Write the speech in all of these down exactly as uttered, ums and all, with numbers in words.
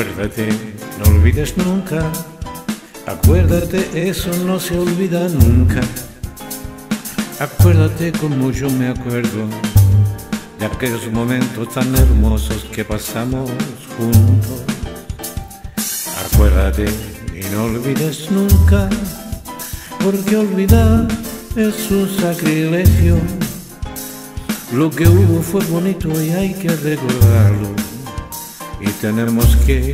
Acuérdate, no olvides nunca. Acuérdate, eso no se olvida nunca. Acuérdate como yo me acuerdo de aquellos momentos tan hermosos que pasamos juntos. Acuérdate y no olvides nunca, porque olvidar es un sacrilegio. Lo que hubo fue bonito y hay que recordarlo, y tenemos que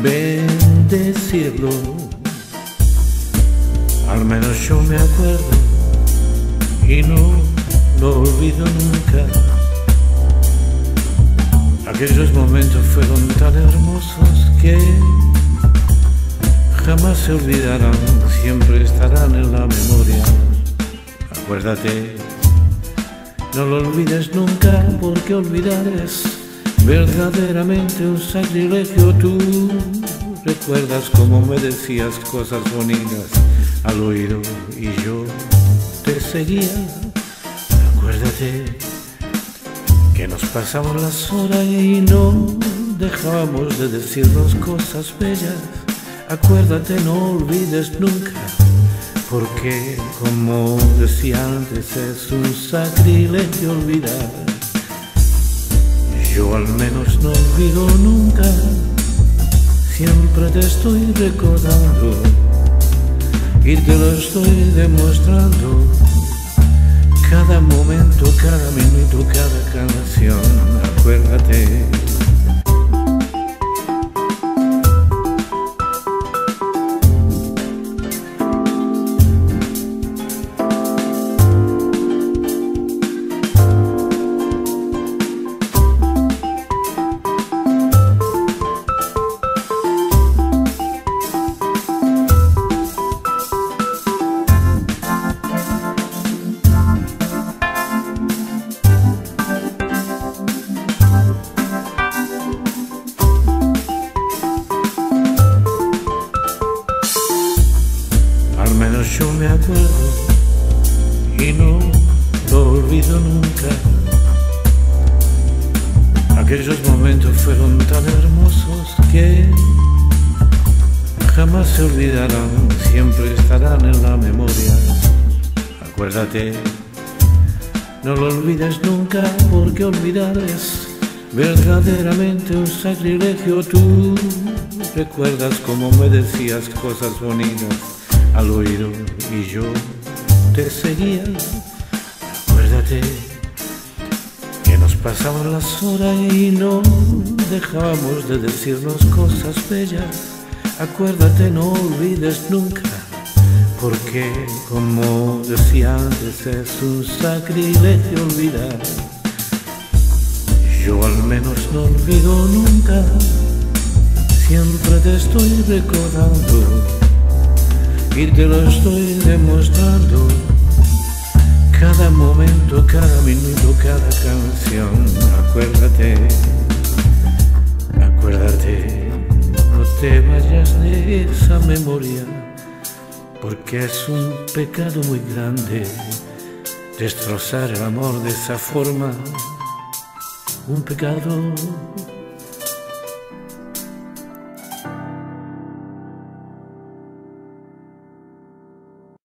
bendecirlo. Al menos yo me acuerdo y no lo olvido nunca. Aquellos momentos fueron tan hermosos que jamás se olvidarán, siempre estarán en la memoria. Acuérdate, no lo olvides nunca, porque olvidar es verdaderamente un sacrilegio. Tú recuerdas cómo me decías cosas bonitas al oído y yo te seguía. Acuérdate que nos pasamos las horas y no dejábamos de decirnos cosas bellas. Acuérdate, no olvides nunca, porque como decía antes, es un sacrilegio olvidar. Yo al menos no olvido nunca, siempre te estoy recordando y te lo estoy demostrando. Cada momento, cada minuto, cada canción, acuérdate. Yo me acuerdo y no lo olvido nunca. Aquellos momentos fueron tan hermosos que jamás se olvidarán, siempre estarán en la memoria. Acuérdate, no lo olvides nunca, porque olvidar es verdaderamente un sacrilegio. Tú recuerdas como me decías cosas bonitas al oído y yo te seguía. Acuérdate que nos pasamos las horas y no dejábamos de decirnos cosas bellas. Acuérdate, no olvides nunca, porque como decía antes, es un sacrilegio olvidar. Yo al menos no olvido nunca, siempre te estoy recordando y te lo estoy demostrando. Cada momento, cada minuto, cada canción, acuérdate. Acuérdate, no te vayas de esa memoria, porque es un pecado muy grande destrozar el amor de esa forma. Un pecado